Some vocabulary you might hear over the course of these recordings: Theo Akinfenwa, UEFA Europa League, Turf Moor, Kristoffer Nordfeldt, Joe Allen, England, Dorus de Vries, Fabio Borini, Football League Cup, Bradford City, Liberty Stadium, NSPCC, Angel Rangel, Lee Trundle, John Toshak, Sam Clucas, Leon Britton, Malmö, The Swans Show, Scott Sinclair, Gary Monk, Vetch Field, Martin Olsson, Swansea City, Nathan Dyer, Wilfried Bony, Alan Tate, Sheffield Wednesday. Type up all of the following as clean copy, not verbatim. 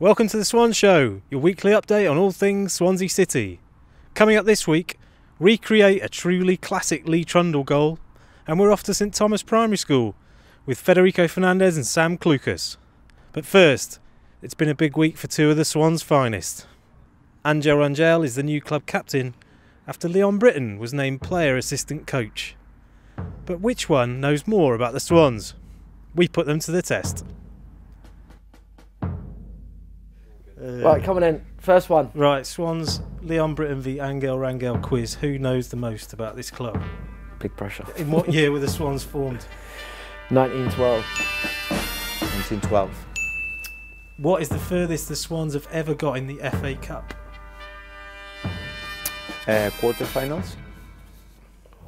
Welcome to the Swan Show, your weekly update on all things Swansea City. Coming up this week, recreate a truly classic Lee Trundle goal, and we're off to St Thomas Primary School with Federico Fernandez and Sam Clucas. But first, it's been a big week for two of the Swans' finest. Angel Rangel is the new club captain after Leon Britton was named player assistant coach. But which one knows more about the Swans? We put them to the test. Right, coming in. First one. Right, Swans, Leon Britton v Angel Rangel quiz. Who knows the most about this club? Big pressure. In what year were the Swans formed? 1912. 1912. What is the furthest the Swans have ever got in the FA Cup? Quarterfinals.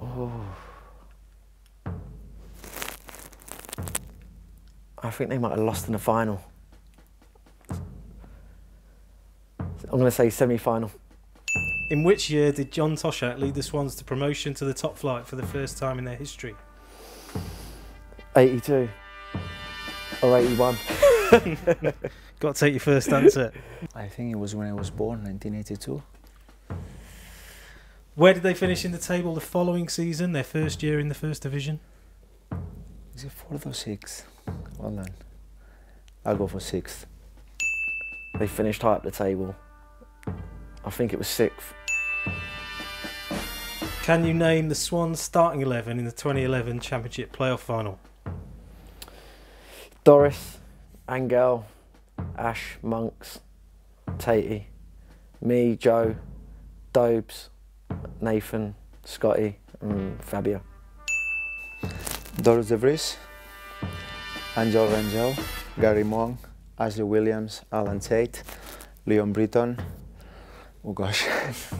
Oh. I think they might have lost in the final. I'm going to say semi-final. In which year did John Toshak lead the Swans to promotion to the top flight for the first time in their history? 82 or 81. Got to take your first answer. I think it was when I was born, 1982. Where did they finish in the table the following season, their first year in the first division? Is it fourth or sixth? Hold on. I'll go for sixth. They finished high up the table. I think it was sixth. Can you name the Swans starting 11 in the 2011 Championship playoff final? Dorus, Angel, Ash, Monks, Tatey, me, Joe, Dobes, Nathan, Scotty and Fabio. Dorus de Vries, Angel Rangel, Gary Monk, Ashley Williams, Alan Tate, Leon Britton, oh gosh,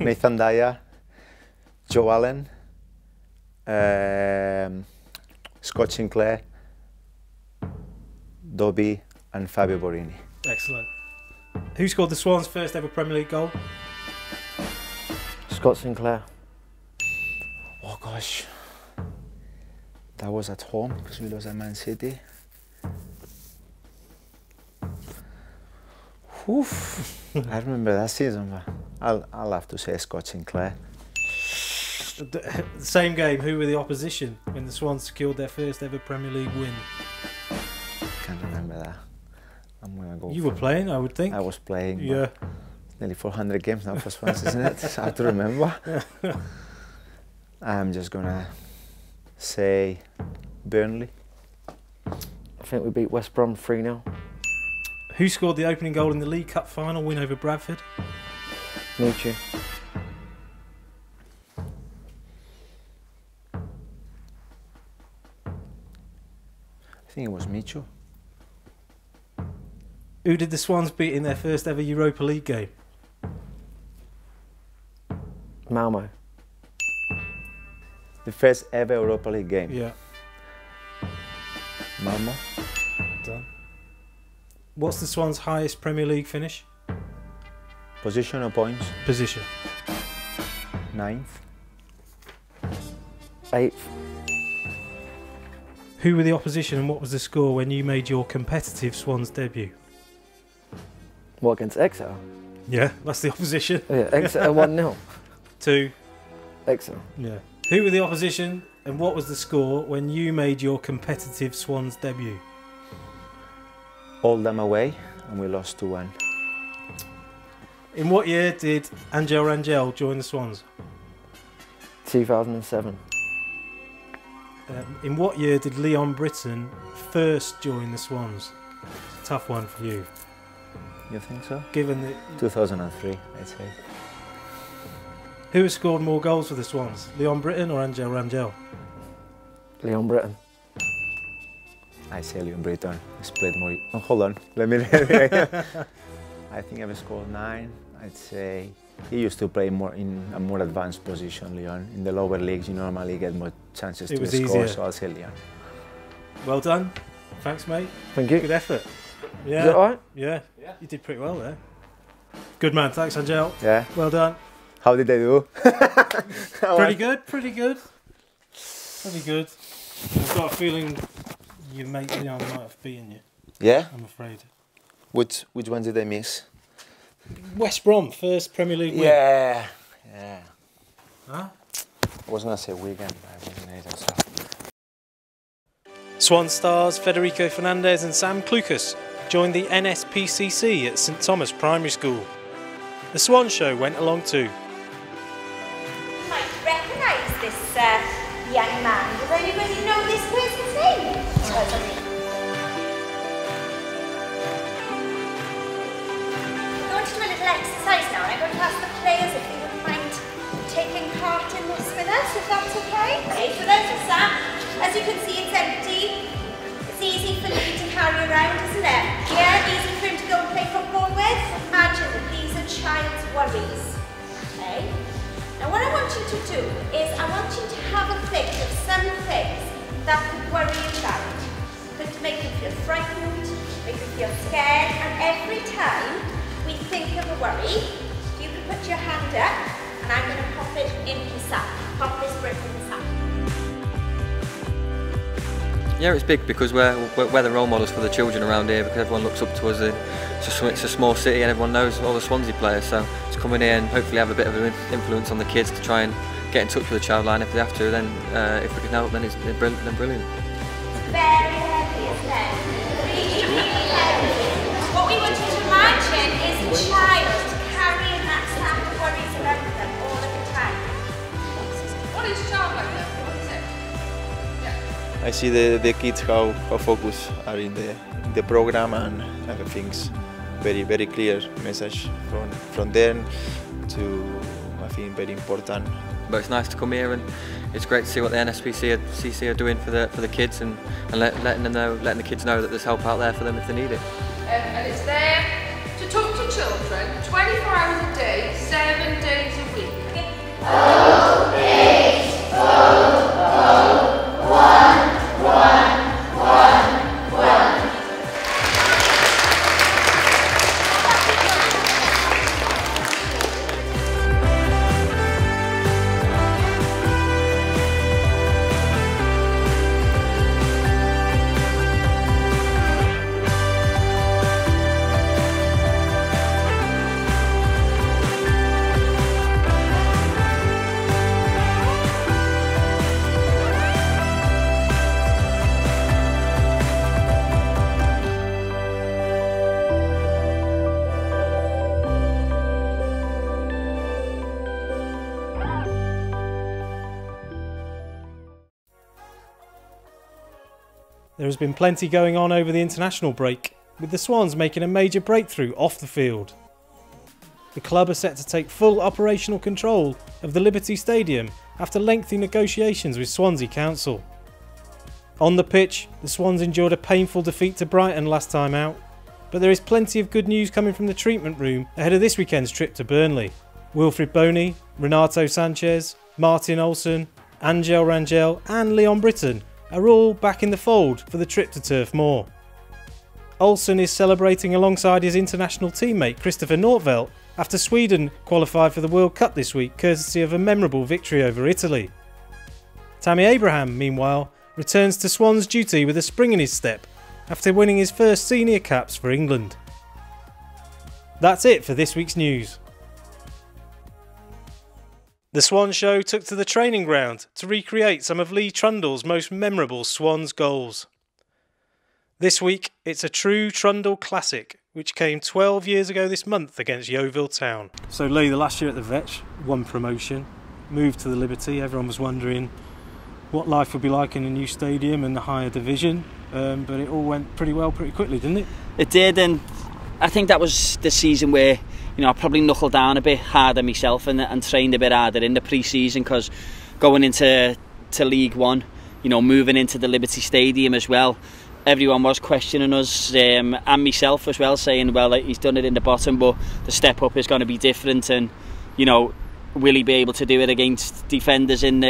Nathan Dyer, Joe Allen, Scott Sinclair, Dobby and Fabio Borini. Excellent. Who scored the Swans' first ever Premier League goal? Scott Sinclair. Oh gosh, that was at home because we lost at Man City. Oof. I remember that season, but I'll have to say Scott Sinclair. The same game, who were the opposition when the Swans secured their first ever Premier League win? Can't remember that. I'm gonna go. You were playing, I would think. I was playing. Yeah. Nearly 400 games now for Swans, isn't it? So I have to remember. Yeah. I'm just gonna say Burnley. I think we beat West Brom 3-0. Who scored the opening goal in the League Cup final win over Bradford? Nucci. I think it was Micho. Who did the Swans beat in their first ever Europa League game? Malmö. The first ever Europa League game? Yeah. Malmö. Done. What's the Swans' highest Premier League finish? Position or points? Position. 9th. 8th. Who were the opposition and what was the score when you made your competitive Swans debut? What, against Exeter? Yeah, that's the opposition. Yeah, Exeter 1-0. 2. Exeter. Yeah. Who were the opposition and what was the score when you made your competitive Swans debut? All them away and we lost 2-1. In what year did Angel Rangel join the Swans? 2007. In what year did Leon Britton first join the Swans? It's a tough one for you. You think so? Given that... 2003, I'd say. Who has scored more goals for the Swans? Leon Britton or Angel Rangel? Leon Britton. I say Leon Britton. He's played more. Oh, hold on, let me. I think I've scored 9. I'd say he used to play more in a more advanced position, Leon. In the lower leagues, you normally get more chances to score, easier. So I'll say Leon. Well done. Thanks, mate. Thank you. Good effort. Yeah. Is that all right? Yeah. Yeah. You did pretty well there. Good man. Thanks, Angel. Yeah. Well done. How did they do? Pretty good. Pretty good. Pretty good. I've got a feeling. You might have beaten you. Yeah? I'm afraid. Which one did they miss? West Brom, first Premier League win. Yeah, yeah. Huh? I was going to say Wigan, but I wasn't either, so. Swan stars Federico Fernandez and Sam Clucas joined the NSPCC at St Thomas Primary School. The Swan Show went along too. You might recognise this young man. Does anybody know this person's name? We're going to do a little exercise now. I'm going to ask the players if they would mind taking part in this with us, if that's okay. Okay, so there's the Sam. As you can see, it's empty. It's easy for Lee to carry around, isn't it? Yeah, easy for him to go and play football with. Imagine that these are child's worries. Okay? Now what I want you to do is I want you to have a think of some things that could worry a child. Could make them feel frightened, make them feel scared, and every time we think of a worry, you can put your hand up and I'm going to pop it in the sack. Pop this brick in the sack. Yeah, it's big because we're the role models for the children around here, because everyone looks up to us. It's a small city and everyone knows all the Swansea players, so to come in here and hopefully have a bit of an influence on the kids to try and get in touch with the child line if they have to, then if we can help, then it's brilliant. It's very heavy, isn't it? Really, really heavy. What we want you to imagine is a child carrying that sack of worries around with them all the time. What is child like that? I see the kids how focused are in the program, and everything's very clear message from them to, I think, very important. But it's nice to come here, and it's great to see what the NSPCC are doing for the kids, and letting the kids know that there's help out there for them if they need it. And it's there to talk to children 24 hours a day, 7 days a week. Oh, eight, oh, oh, one. There has been plenty going on over the international break, with the Swans making a major breakthrough off the field. The club are set to take full operational control of the Liberty Stadium after lengthy negotiations with Swansea Council. On the pitch, the Swans endured a painful defeat to Brighton last time out, but there is plenty of good news coming from the treatment room ahead of this weekend's trip to Burnley. Wilfried Bony, Renato Sanchez, Martin Olsson, Angel Rangel and Leon Britton are all back in the fold for the trip to Turf Moor. Olsson is celebrating alongside his international teammate Kristoffer Nordfeldt after Sweden qualified for the World Cup this week courtesy of a memorable victory over Italy. Tammy Abraham, meanwhile, returns to Swans duty with a spring in his step after winning his first senior caps for England. That's it for this week's news. The Swan Show took to the training ground to recreate some of Lee Trundle's most memorable Swans goals. This week, it's a true Trundle classic, which came 12 years ago this month against Yeovil Town. So Lee, the last year at the Vetch, won promotion, moved to the Liberty. Everyone was wondering what life would be like in a new stadium and the higher division, but it all went pretty well pretty quickly, didn't it? It did, and I think that was the season where, you know, I probably knuckled down a bit harder myself and trained a bit harder in the pre-season, because going into League One, you know, moving into the Liberty Stadium as well, everyone was questioning us and myself as well, saying, well, he's done it in the bottom, but the step up is going to be different, and, you know, will he be able to do it against defenders in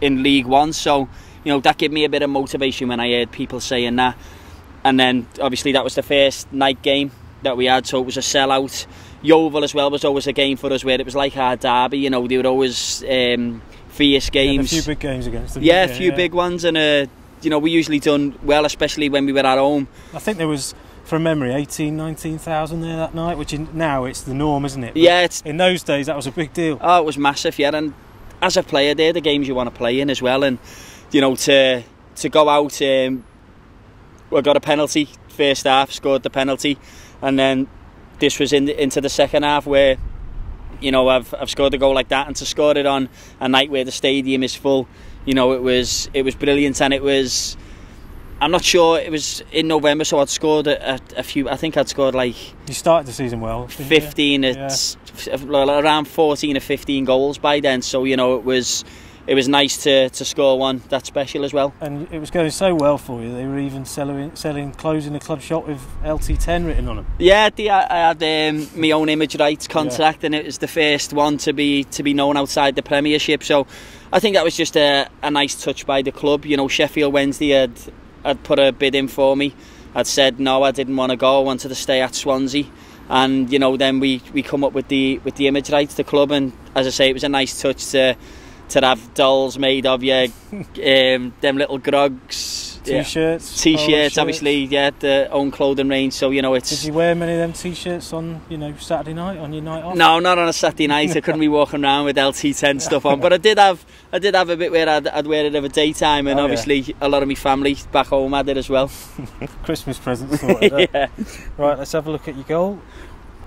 League One? So, you know, that gave me a bit of motivation when I heard people saying that. And then, obviously, that was the first night game that we had, so it was a sellout. Yeovil as well was always a game for us where it was like our derby, you know, they were always fierce games. Yeah, a few big games against them. Yeah, a few big ones, and you know, we usually done well, especially when we were at home. I think there was from memory, 18, 19,000 there that night, which now it's the norm, isn't it? But yeah. In those days, that was a big deal. Oh, it was massive, yeah. And as a player, they're the games you want to play in as well. And, you know, to go out, we got a penalty, first half, scored the penalty. And then this was into the second half where, you know, I've scored a goal like that. And to score it on a night where the stadium is full, you know, it was brilliant. And it was... I'm not sure, it was in November, so I'd scored a few, I think I'd scored like... You started the season well. 15, yeah. Around 14 or 15 goals by then, so, you know, it was nice to score one that special as well. And it was going so well for you, they were even closing the club shop with LT10 written on them. Yeah, I had my own image rights contract, yeah. And it was the first one to be known outside the Premiership, so I think that was just a nice touch by the club. You know, Sheffield Wednesday had put a bid in for me. I'd said no, I didn't want to go, I wanted to stay at Swansea. And, you know, then we come up with the image rights, the club, and as I say, it was a nice touch to have dolls made of you, them little grogs. T-shirts. Yeah. T-shirts, obviously, yeah, the own clothing range, so, you know, it's... Did you wear many of them T-shirts on, you know, Saturday night, on your night off? No, not on a Saturday night, I couldn't be walking around with LT10 stuff on, but I did have a bit where I'd wear it over daytime, and obviously a lot of my family back home had it as well. Christmas presents, sort of. Yeah. Right, let's have a look at your goal.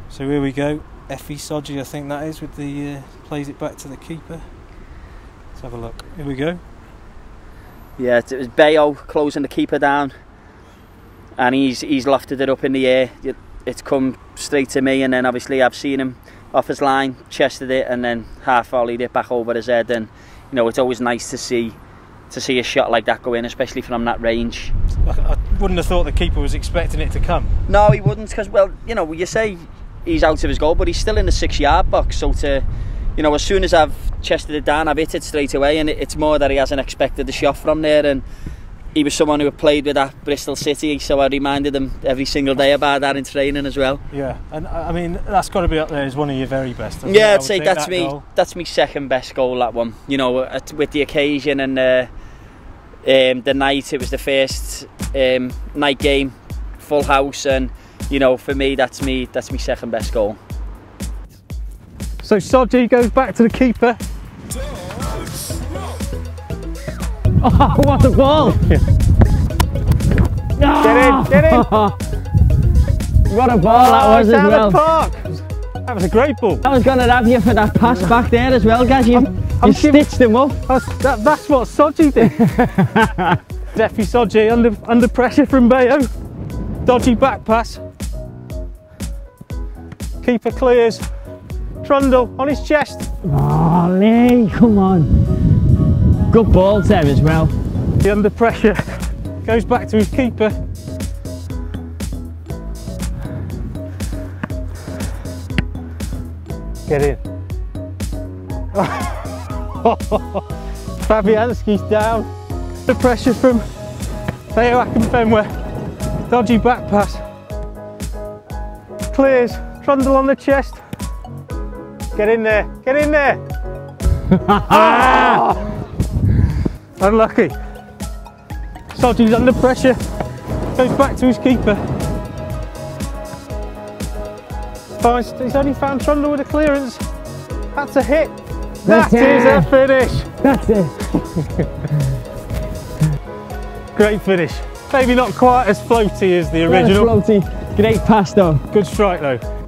So here we go, Effie Sodgy, I think that is, with the... plays it back to the keeper. Let's have a look. Here we go. Yeah, it was Bayo closing the keeper down, and he's lofted it up in the air. It's come straight to me, and then obviously I've seen him off his line, chested it, and then half volleyed it back over his head. And, you know, it's always nice to see a shot like that go in, especially from that range. I wouldn't have thought the keeper was expecting it to come. No, he wouldn't, because, well, you know, you say he's out of his goal, but he's still in the 6-yard box, so to... You know, as soon as I've chested it down, I've hit it straight away, and it's more that he hasn't expected the shot from there. And he was someone who had played with that Bristol City, so I reminded him every single day about that in training as well. Yeah, and I mean, that's got to be up there as one of your very best. Yeah, I'd say that's my second best goal, that one. You know, with the occasion and the night, it was the first night game, full house, and, you know, for me, that's my second best goal. So Sodgy goes back to the keeper. Oh, what a ball! Yeah. Oh! Get in! What a ball that was as well. Park. That was a great ball. I was going to have you for that pass back there as well, guys. You stitched him up. That's what Sodgy did. Deafy Sodgy under pressure from Bayo. Dodgy back pass. Keeper clears. Trundle on his chest. Oh, Lee, come on. Good ball there as well. He under pressure goes back to his keeper. Get in. Fabianski's down. The pressure from Theo Akinfenwa. Dodgy back pass. Clears. Trundle on the chest. Get in there, get in there! Unlucky. Sodgy's under pressure, goes back to his keeper. Finds, he's only found Trundle with a clearance. That's a hit. That is a finish. That's it. Great finish. Maybe not quite as floaty as the original. Great pass though. Good strike though.